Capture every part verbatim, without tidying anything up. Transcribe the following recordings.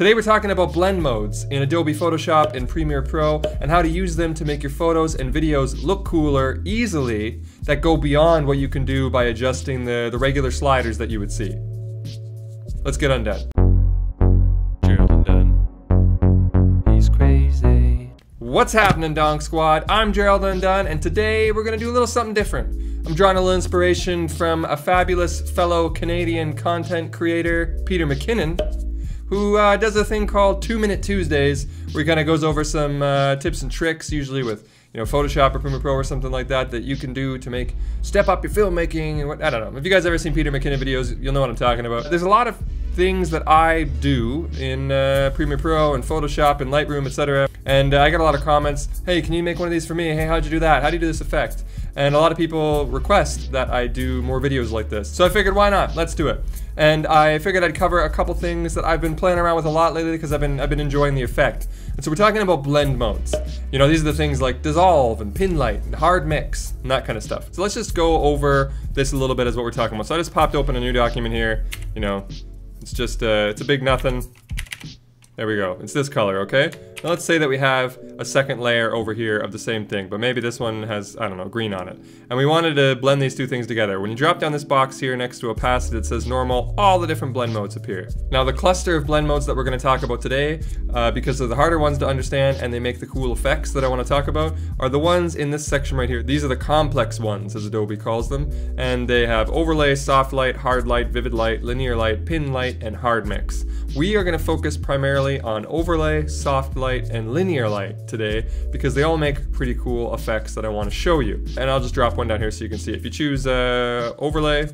Today we're talking about blend modes in Adobe Photoshop and Premiere Pro and how to use them to make your photos and videos look cooler easily that go beyond what you can do by adjusting the, the regular sliders that you would see. Let's get undone. Gerald Undone. He's crazy. What's happening, Donk Squad? I'm Gerald Undone, and today we're gonna do a little something different. I'm drawing a little inspiration from a fabulous fellow Canadian content creator, Peter McKinnon, who uh, does a thing called Two Minute Tuesdays, where he kind of goes over some uh, tips and tricks, usually with you know Photoshop or Premiere Pro or something like that, that you can do to make step up your filmmaking. And what, I don't know. If you guys ever seen Peter McKinnon videos, you'll know what I'm talking about. There's a lot of things that I do in uh, Premiere Pro and Photoshop and Lightroom, et cetera. And uh, I got a lot of comments. Hey, can you make one of these for me? Hey, how'd you do that? How do you do this effect? And a lot of people request that I do more videos like this. So I figured, why not? Let's do it. And I figured I'd cover a couple things that I've been playing around with a lot lately because I've been, I've been enjoying the effect. And so we're talking about blend modes. You know, these are the things like dissolve and pin light and hard mix and that kind of stuff. So let's just go over this a little bit as what we're talking about. So I just popped open a new document here. You know, it's just, uh, it's a big nothing. There we go. It's this color, okay? Now let's say that we have a second layer over here of the same thing, but maybe this one has, I don't know, green on it. And we wanted to blend these two things together. When you drop down this box here next to opacity that says normal, all the different blend modes appear. Now the cluster of blend modes that we're going to talk about today, uh, because they're the harder ones to understand and they make the cool effects that I want to talk about, are the ones in this section right here. These are the complex ones, as Adobe calls them, and they have overlay, soft light, hard light, vivid light, linear light, pin light, and hard mix. We are going to focus primarily on overlay, soft light, and linear light today because they all make pretty cool effects that I want to show you. And I'll just drop one down here so you can see. If you choose uh, overlay,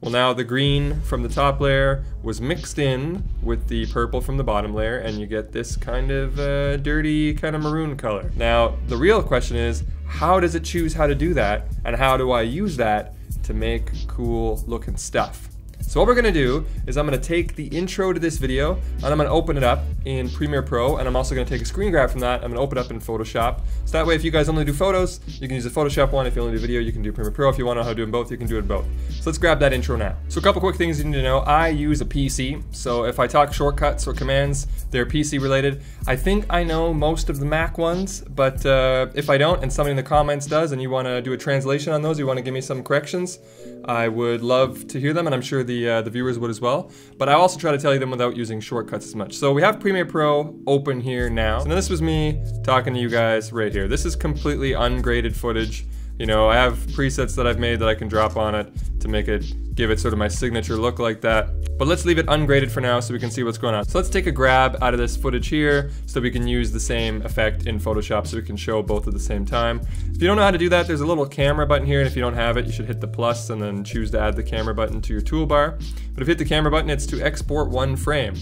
well now the green from the top layer was mixed in with the purple from the bottom layer and you get this kind of uh, dirty kind of maroon color. Now the real question is, how does it choose how to do that and how do I use that to make cool looking stuff? So what we're gonna do is I'm gonna take the intro to this video and I'm gonna open it up in Premiere Pro, and I'm also gonna take a screen grab from that. I'm gonna open it up in Photoshop. So that way if you guys only do photos, you can use the Photoshop one. If you only do video, you can do Premiere Pro. If you wanna know how to do them both, you can do it both. So let's grab that intro now. So a couple quick things you need to know. I use a P C, so if I talk shortcuts or commands, they're P C related. I think I know most of the Mac ones, but uh, if I don't and somebody in the comments does and you wanna do a translation on those, you wanna give me some corrections, I would love to hear them, and I'm sure the Uh, the viewers would as well, but I also try to tell you them without using shortcuts as much. So we have Premiere Pro open here now. So now this was me talking to you guys right here. This is completely ungraded footage. You know, I have presets that I've made that I can drop on it to make it, give it sort of my signature look like that. But let's leave it ungraded for now so we can see what's going on. So let's take a grab out of this footage here so we can use the same effect in Photoshop so we can show both at the same time. If you don't know how to do that, there's a little camera button here, and if you don't have it, you should hit the plus and then choose to add the camera button to your toolbar. But if you hit the camera button, it's to export one frame.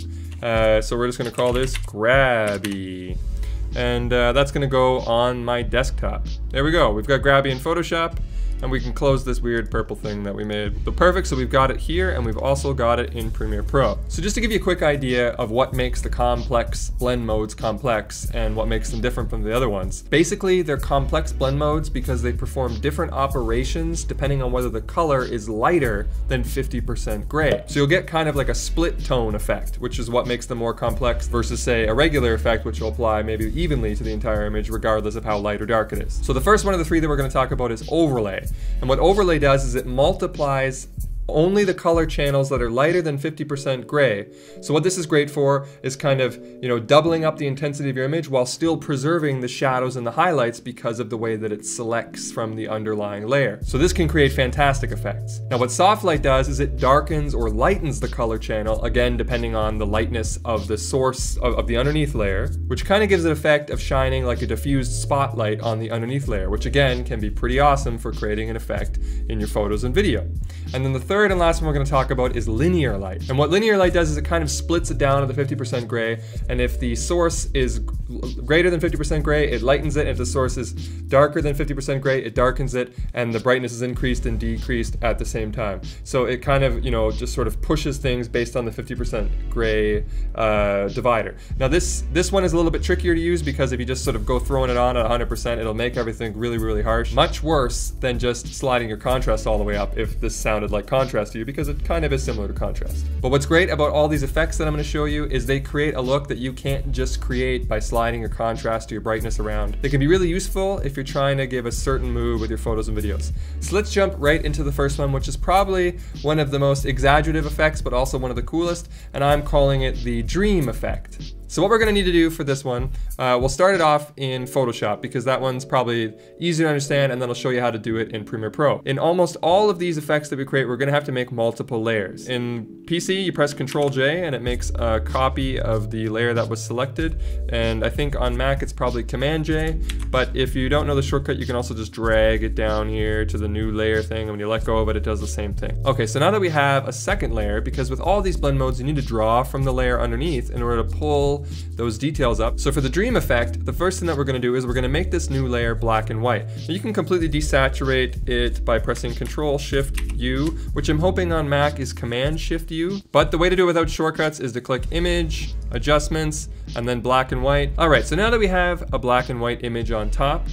Uh, so we're just gonna call this Grabby. And uh, that's gonna go on my desktop. There we go, we've got Grabby in Photoshop, and we can close this weird purple thing that we made. But perfect, so we've got it here, and we've also got it in Premiere Pro. So just to give you a quick idea of what makes the complex blend modes complex and what makes them different from the other ones. Basically, they're complex blend modes because they perform different operations depending on whether the color is lighter than fifty percent gray. So you'll get kind of like a split tone effect, which is what makes them more complex versus, say, a regular effect, which will apply maybe evenly to the entire image regardless of how light or dark it is. So the first one of the three that we're gonna talk about is overlay. And what overlay does is it multiplies only the color channels that are lighter than fifty percent gray. So what this is great for is kind of, you know, doubling up the intensity of your image while still preserving the shadows and the highlights because of the way that it selects from the underlying layer. So this can create fantastic effects. Now what soft light does is it darkens or lightens the color channel, again depending on the lightness of the source of, of the underneath layer, which kind of gives an effect of shining like a diffused spotlight on the underneath layer, which again can be pretty awesome for creating an effect in your photos and video. And then the third Third and last one we're going to talk about is linear light. And what linear light does is it kind of splits it down to the fifty percent gray, and if the source is greater than fifty percent gray, it lightens it. If the source is darker than fifty percent gray, it darkens it, and the brightness is increased and decreased at the same time. So it kind of, you know, just sort of pushes things based on the fifty percent gray uh, divider. Now this this one is a little bit trickier to use because if you just sort of go throwing it on at one hundred percent, it'll make everything really, really harsh. Much worse than just sliding your contrast all the way up if this sounded like contrast. contrast to you because it kind of is similar to contrast. But what's great about all these effects that I'm going to show you is they create a look that you can't just create by sliding your contrast or your brightness around. They can be really useful if you're trying to give a certain mood with your photos and videos. So let's jump right into the first one, which is probably one of the most exaggerative effects, but also one of the coolest, and I'm calling it the dream effect. So what we're going to need to do for this one, uh, we'll start it off in Photoshop because that one's probably easier to understand, and then I'll show you how to do it in Premiere Pro. In almost all of these effects that we create, we're going to have to make multiple layers. In P C, you press control J and it makes a copy of the layer that was selected, and I think on Mac it's probably command J, but if you don't know the shortcut, you can also just drag it down here to the new layer thing, and when you let go of it, it does the same thing. Okay, so now that we have a second layer, because with all these blend modes, you need to draw from the layer underneath in order to pull those details up. So for the dream effect, the first thing that we're going to do is we're going to make this new layer black and white. Now you can completely desaturate it by pressing control shift U, which I'm hoping on Mac is command shift U. But the way to do it without shortcuts is to click Image, Adjustments, and then Black and White. All right, so now that we have a black and white image on top,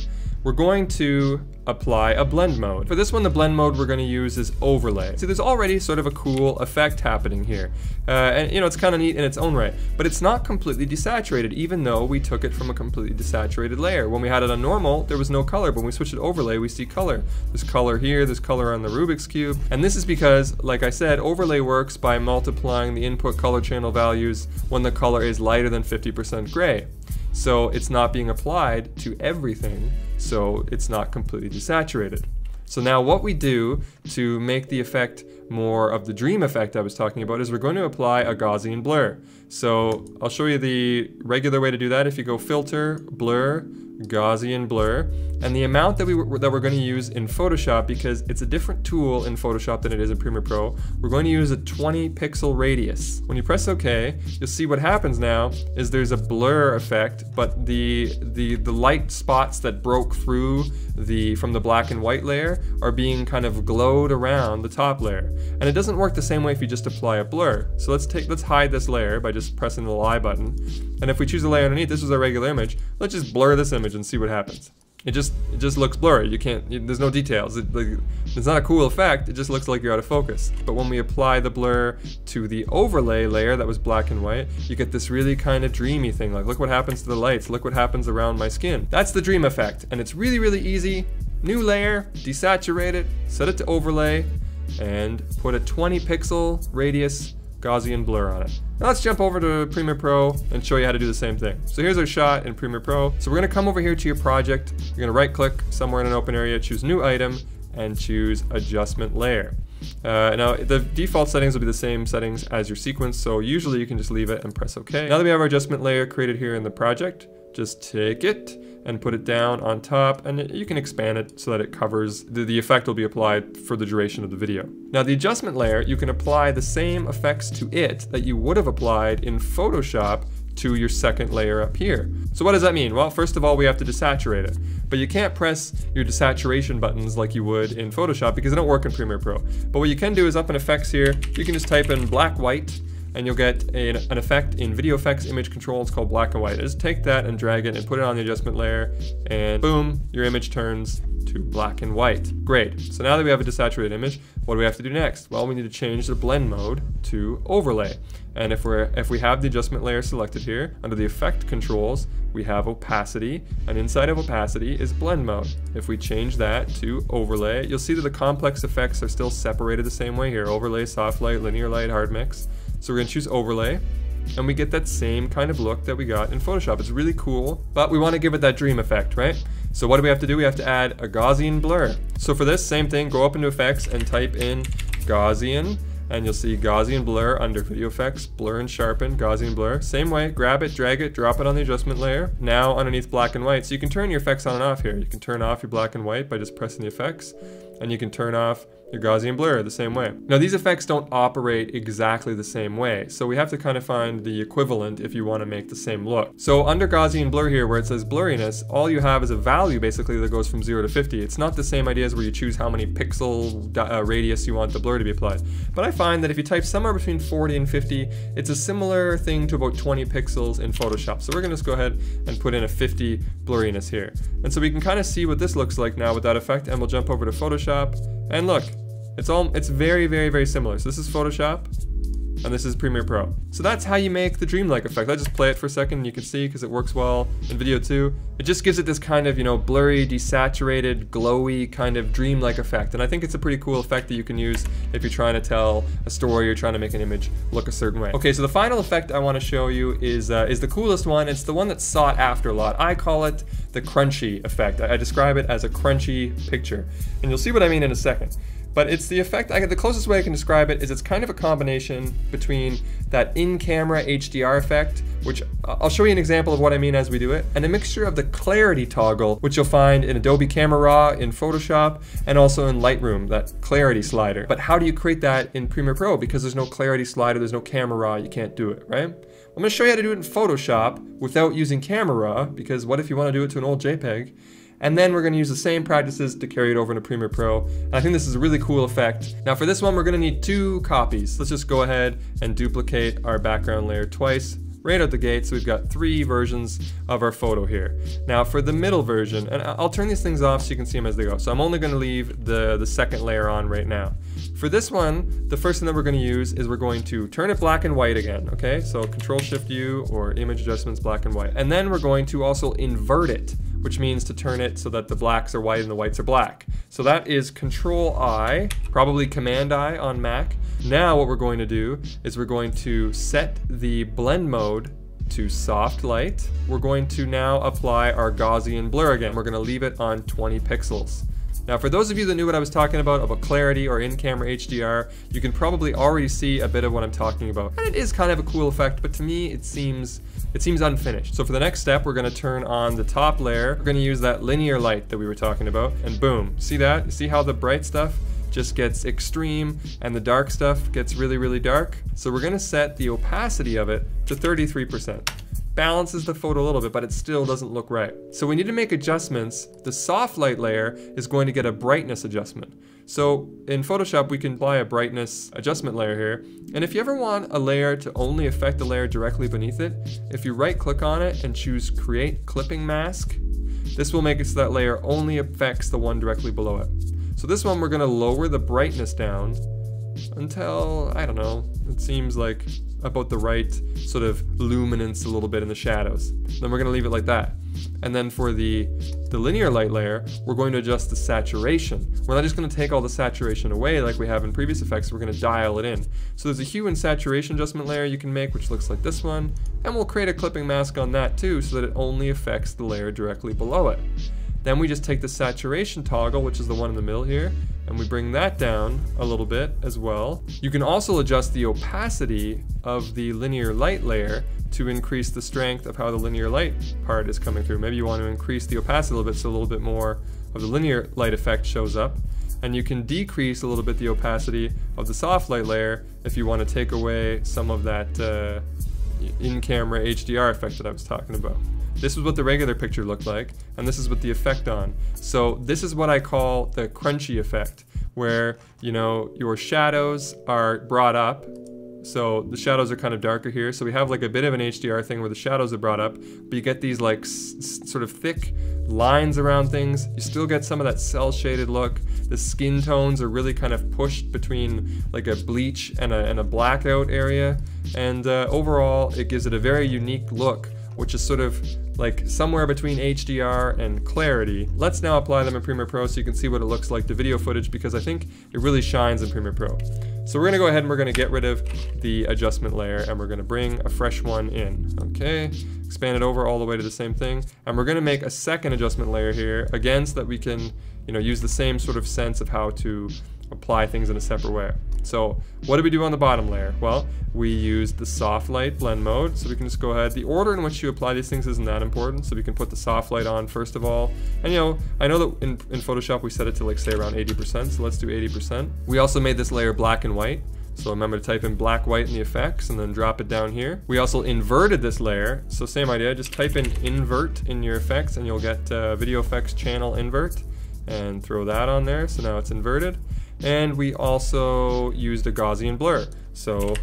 we're going to apply a blend mode. For this one, the blend mode we're going to use is Overlay. See, there's already sort of a cool effect happening here. Uh, and you know, it's kind of neat in its own right, but it's not completely desaturated, even though we took it from a completely desaturated layer. When we had it on normal, there was no color, but when we switched it to Overlay, we see color. There's color here, there's color on the Rubik's Cube. And this is because, like I said, Overlay works by multiplying the input color channel values when the color is lighter than fifty percent gray. So it's not being applied to everything, so it's not completely desaturated. So now what we do to make the effect more of the dream effect I was talking about is we're going to apply a Gaussian blur. So I'll show you the regular way to do that. If you go Filter, Blur, Gaussian blur, and the amount that we were, that we're going to use in Photoshop, because it's a different tool in Photoshop than it is in Premiere Pro, we're going to use a twenty pixel radius. When you press OK, you'll see what happens now is there's a blur effect, but the the the light spots that broke through the from the black and white layer are being kind of glowed around the top layer, and it doesn't work the same way if you just apply a blur. So let's take let's hide this layer by just pressing the Y button, and if we choose a layer underneath, this is a regular image. Let's just blur this image and see what happens. It just it just looks blurry. You can't. You, there's no details. It, like, it's not a cool effect. It just looks like you're out of focus. But when we apply the blur to the overlay layer that was black and white, you get this really kind of dreamy thing. Like, look what happens to the lights. Look what happens around my skin. That's the dream effect, and it's really really easy. New layer, desaturate it, set it to overlay, and put a twenty pixel radius Gaussian blur on it. Now let's jump over to Premiere Pro and show you how to do the same thing. So here's our shot in Premiere Pro. So we're gonna come over here to your project, you're gonna right click somewhere in an open area, choose new item, and choose adjustment layer. Uh, now the default settings will be the same settings as your sequence, so usually you can just leave it and press OK. Now that we have our adjustment layer created here in the project, just take it and put it down on top, and you can expand it so that it covers, the, the effect will be applied for the duration of the video. Now the adjustment layer, you can apply the same effects to it that you would have applied in Photoshop to your second layer up here. So what does that mean? Well, first of all, we have to desaturate it, but you can't press your desaturation buttons like you would in Photoshop because they don't work in Premiere Pro. But what you can do is up in effects here, you can just type in black, white, and you'll get a, an effect in Video Effects Image Controls called Black and White. Just take that and drag it and put it on the adjustment layer, and boom, your image turns to black and white. Great. So now that we have a desaturated image, what do we have to do next? Well, we need to change the blend mode to overlay. And if we're if we have the adjustment layer selected here, under the effect controls, we have opacity, and inside of opacity is blend mode. If we change that to overlay, you'll see that the complex effects are still separated the same way here: overlay, soft light, linear light, hard mix. So we're going to choose overlay, and we get that same kind of look that we got in Photoshop. It's really cool, but we want to give it that dream effect, right? So what do we have to do? We have to add a Gaussian blur. So for this, same thing, go up into effects and type in Gaussian, and you'll see Gaussian blur under video effects, blur and sharpen, Gaussian blur. Same way, grab it, drag it, drop it on the adjustment layer. Now underneath black and white, so you can turn your effects on and off here. You can turn off your black and white by just pressing the effects, and you can turn off your Gaussian blur the same way. Now these effects don't operate exactly the same way, so we have to kind of find the equivalent if you want to make the same look. So under Gaussian blur here, where it says blurriness, all you have is a value basically that goes from zero to fifty. It's not the same idea as where you choose how many pixel uh, radius you want the blur to be applied. But I find that if you type somewhere between forty and fifty, it's a similar thing to about twenty pixels in Photoshop. So we're gonna just go ahead and put in a fifty blurriness here. And so we can kind of see what this looks like now with that effect, and we'll jump over to Photoshop, and look, It's all it's very, very, very similar. So this is Photoshop, and this is Premiere Pro. So that's how you make the dreamlike effect. I just play it for a second and you can see, because it works well in video too. It just gives it this kind of, you know, blurry, desaturated, glowy kind of dreamlike effect. And I think it's a pretty cool effect that you can use if you're trying to tell a story or trying to make an image look a certain way. Okay, so the final effect I want to show you is uh, is the coolest one. It's the one that's sought after a lot. I call it the crunchy effect. I, I describe it as a crunchy picture. And you'll see what I mean in a second. But it's the effect, I, the closest way I can describe it is it's kind of a combination between that in-camera H D R effect, which I'll show you an example of what I mean as we do it, and a mixture of the clarity toggle, which you'll find in Adobe Camera Raw, in Photoshop, and also in Lightroom, that clarity slider. But how do you create that in Premiere Pro? Because there's no clarity slider, there's no Camera Raw, you can't do it, right? I'm gonna show you how to do it in Photoshop without using Camera Raw, because what if you wanna do it to an old JPEG? And then we're going to use the same practices to carry it over into Premiere Pro. And I think this is a really cool effect. Now for this one, we're going to need two copies. Let's just go ahead and duplicate our background layer twice. Right out the gate, so we've got three versions of our photo here. Now for the middle version, and I'll turn these things off so you can see them as they go. So I'm only gonna leave the, the second layer on right now. For this one, the first thing that we're gonna use is we're going to turn it black and white again, okay? So Control Shift U or Image Adjustments, black and white. And then we're going to also invert it, which means to turn it so that the blacks are white and the whites are black. So that is Control I, probably Command I on Mac. Now what we're going to do is we're going to set the blend mode to soft light. We're going to now apply our Gaussian blur again. We're going to leave it on twenty pixels. Now for those of you that knew what I was talking about, about clarity or in-camera H D R, you can probably already see a bit of what I'm talking about. And it is kind of a cool effect, but to me it seems it seems unfinished. So for the next step, we're gonna turn on the top layer. We're gonna use that linear light that we were talking about, and boom, see that? You see how the bright stuff just gets extreme and the dark stuff gets really, really dark. So we're gonna set the opacity of it to thirty-three percent. Balances the photo a little bit, but it still doesn't look right. So we need to make adjustments. The soft light layer is going to get a brightness adjustment. So in Photoshop, we can apply a brightness adjustment layer here. And if you ever want a layer to only affect the layer directly beneath it, if you right click on it and choose Create Clipping Mask, this will make it so that layer only affects the one directly below it. So this one, we're gonna lower the brightness down until, I don't know, it seems like about the right sort of luminance a little bit in the shadows. Then we're gonna leave it like that. And then for the, the linear light layer, we're going to adjust the saturation. We're not just gonna take all the saturation away like we have in previous effects, we're gonna dial it in. So there's a hue and saturation adjustment layer you can make, which looks like this one, and we'll create a clipping mask on that too, so that it only affects the layer directly below it. Then we just take the saturation toggle, which is the one in the middle here, and we bring that down a little bit as well. You can also adjust the opacity of the linear light layer to increase the strength of how the linear light part is coming through. Maybe you want to increase the opacity a little bit so a little bit more of the linear light effect shows up. And you can decrease a little bit the opacity of the soft light layer if you want to take away some of that uh, in-camera H D R effect that I was talking about. This is what the regular picture looked like, and this is what the effect on. So this is what I call the crunchy effect, where, you know, your shadows are brought up. So the shadows are kind of darker here. So we have like a bit of an H D R thing where the shadows are brought up, but you get these like s s sort of thick lines around things. You still get some of that cell shaded look. The skin tones are really kind of pushed between like a bleach and a, and a blackout area. And uh, overall, it gives it a very unique look, which is sort of like somewhere between H D R and clarity. Let's now apply them in Premiere Pro so you can see what it looks like to video footage, because I think it really shines in Premiere Pro. So we're gonna go ahead and we're gonna get rid of the adjustment layer and we're gonna bring a fresh one in, okay? Expand it over all the way to the same thing. And we're gonna make a second adjustment layer here, again, so that we can, you know, use the same sort of sense of how to apply things in a separate way. So what do we do on the bottom layer? Well, we use the soft light blend mode. So we can just go ahead. The order in which you apply these things isn't that important. So we can put the soft light on first of all. And you know, I know that in, in Photoshop we set it to like say around eighty percent. So let's do eighty percent. We also made this layer black and white. So remember to type in black, white in the effects and then drop it down here. We also inverted this layer. So same idea, just type in invert in your effects and you'll get uh, video effects channel invert and throw that on there. So now it's inverted. And we also used a Gaussian blur. So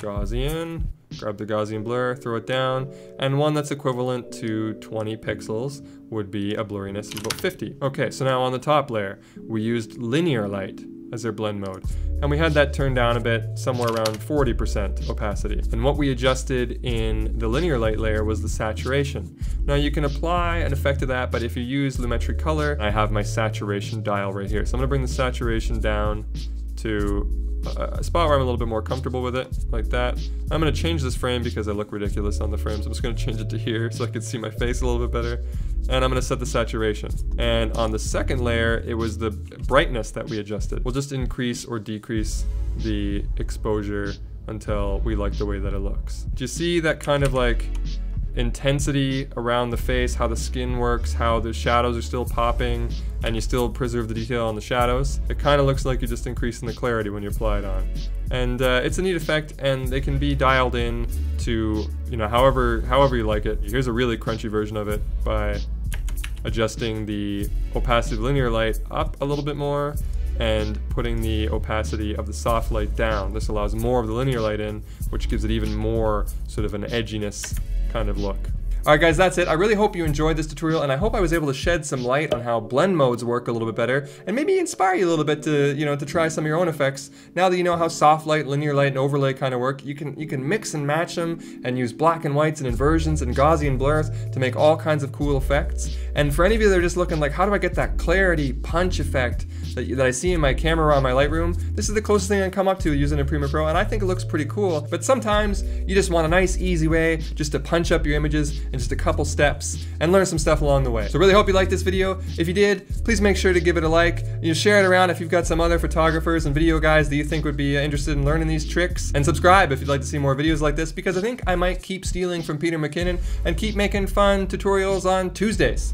Gaussian, grab the Gaussian blur, throw it down, and one that's equivalent to twenty pixels would be a blurriness of about fifty. Okay, so now on the top layer, we used linear light. as their blend mode. And we had that turned down a bit, somewhere around forty percent opacity. And what we adjusted in the linear light layer was the saturation. Now you can apply an effect to that, but if you use Lumetric Color, I have my saturation dial right here. So I'm gonna bring the saturation down to a spot where I'm a little bit more comfortable with it, like that. I'm gonna change this frame because I look ridiculous on the frame, so I'm just gonna change it to here so I can see my face a little bit better. And I'm gonna set the saturation. And on the second layer, it was the brightness that we adjusted. We'll just increase or decrease the exposure until we like the way that it looks. Do you see that kind of like intensity around the face, how the skin works, how the shadows are still popping, and you still preserve the detail on the shadows? It kind of looks like you're just increasing the clarity when you apply it on. And uh, it's a neat effect, and they can be dialed in to, you know, however, however you like it. Here's a really crunchy version of it by adjusting the opacity of linear light up a little bit more and putting the opacity of the soft light down. This allows more of the linear light in, which gives it even more sort of an edginess kind of look. Alright guys, that's it. I really hope you enjoyed this tutorial, and I hope I was able to shed some light on how blend modes work a little bit better, and maybe inspire you a little bit to, you know, to try some of your own effects. Now that you know how soft light, linear light, and overlay kind of work, you can, you can mix and match them, and use black and whites and inversions and Gaussian blurs to make all kinds of cool effects. And for any of you that are just looking like, how do I get that clarity punch effect that, that I see in my camera raw, my Lightroom? This is the closest thing I can come up to using a Premiere Pro, and I think it looks pretty cool. But sometimes you just want a nice, easy way just to punch up your images in just a couple steps and learn some stuff along the way. So really hope you liked this video. If you did, please make sure to give it a like. You know, share it around if you've got some other photographers and video guys that you think would be interested in learning these tricks. And subscribe if you'd like to see more videos like this, because I think I might keep stealing from Peter McKinnon and keep making fun tutorials on Tuesdays.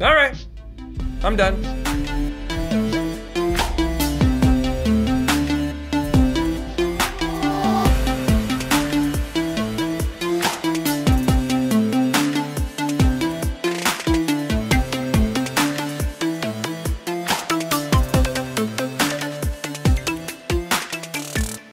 All right, I'm done.